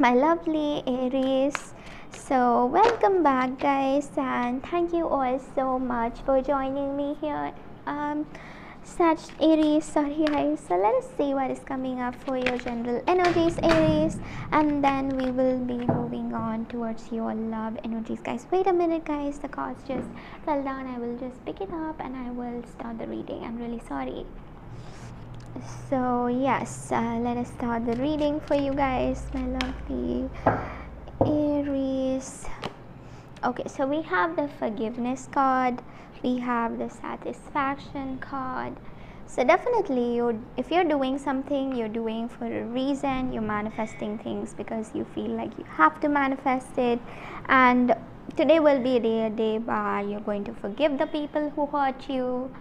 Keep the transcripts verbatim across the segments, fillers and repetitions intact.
my lovely Aries. So welcome back guys, and thank you all so much for joining me here. Um, Sag Aries, sorry guys. So let us see what is coming up for your general energies, Aries, and then we will be moving on towards your love energies, guys. Wait a minute, guys. The cards just fell down. I will just pick it up and I will start the reading. I'm really sorry. So yes, uh, let us start the reading for you guys, my lovely Aries. Okay, so we have the forgiveness card, we have the satisfaction card. So definitely, you if you're doing something, you're doing for a reason, you're manifesting things because you feel like you have to manifest it. And today will be a day, a day where you're going to forgive the people who hurt you.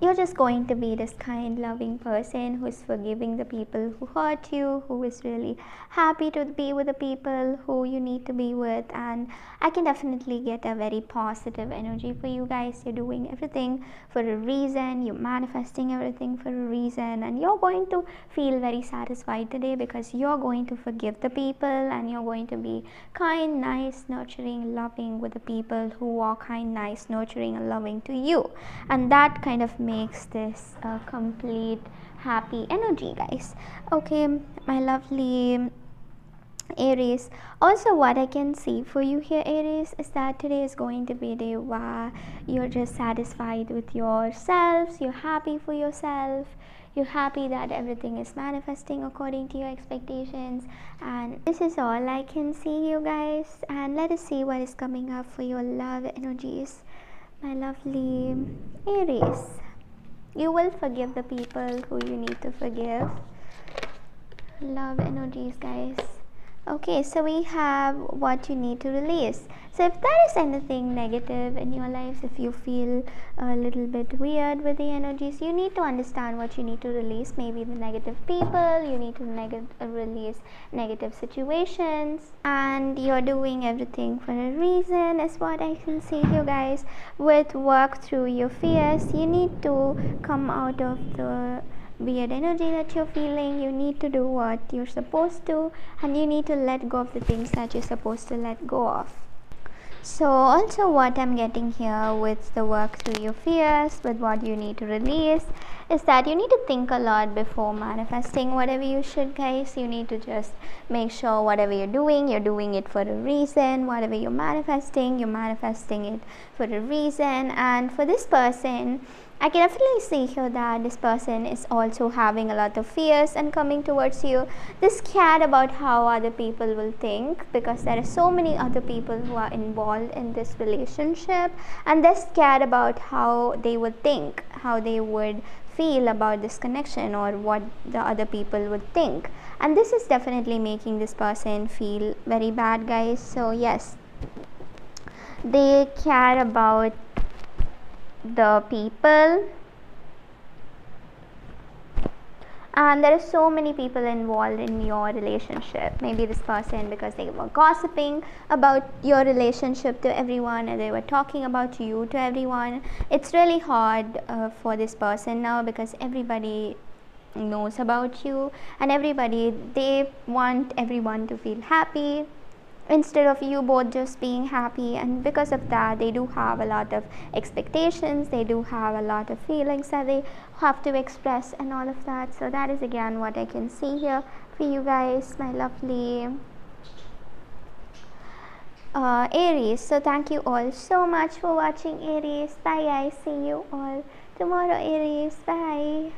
You're just going to be this kind, loving person who's forgiving the people who hurt you, who is really happy to be with the people who you need to be with. And I can definitely get a very positive energy for you guys. You're doing everything for a reason, you're manifesting everything for a reason, and you're going to feel very satisfied today because you're going to forgive the people and you're going to be kind, nice, nurturing, loving with the people who are kind, nice, nurturing and loving to you. And that kind of makes makes this a complete happy energy, guys. Okay, my lovely Aries. Also, what I can see for you here, Aries, is that today is going to be a day where you're just satisfied with yourselves, you're happy for yourself, you're happy that everything is manifesting according to your expectations. And this is all I can see, you guys. And let us see what is coming up for your love energies, my lovely Aries. You will forgive the people who you need to forgive. Love energies, guys. Okay, so we have what you need to release. So if there is anything negative in your life, if you feel a little bit weird with the energies, you need to understand what you need to release. Maybe the negative people, you need to neg- release negative situations. And you're doing everything for a reason is what I can see, you guys. With work through your fears, you need to come out of the weird energy that you're feeling. You need to do what you're supposed to, and you need to let go of the things that you're supposed to let go of. So also what I'm getting here with the work through your fears, with what you need to release, is that you need to think a lot before manifesting whatever you should, guys. You need to just make sure whatever you're doing, you're doing it for a reason. Whatever you're manifesting, you're manifesting it for a reason. And for this person, I can definitely see here that this person is also having a lot of fears and coming towards you. They're scared about how other people will think, because there are so many other people who are involved in this relationship, and they're scared about how they would think, how they would feel about this connection, or what the other people would think. And this is definitely making this person feel very bad, guys. So yes, they care about the people, and there are so many people involved in your relationship. Maybe this person, because they were gossiping about your relationship to everyone, and they were talking about you to everyone. It's really hard uh, for this person now, because everybody knows about you, and everybody, they want everyone to feel happy instead of you both just being happy. And because of that, they do have a lot of expectations, they do have a lot of feelings that they have to express and all of that. So that is again what I can see here for you guys, my lovely uh, Aries. So thank you all so much for watching, Aries. Bye guys, see you all tomorrow, Aries. Bye.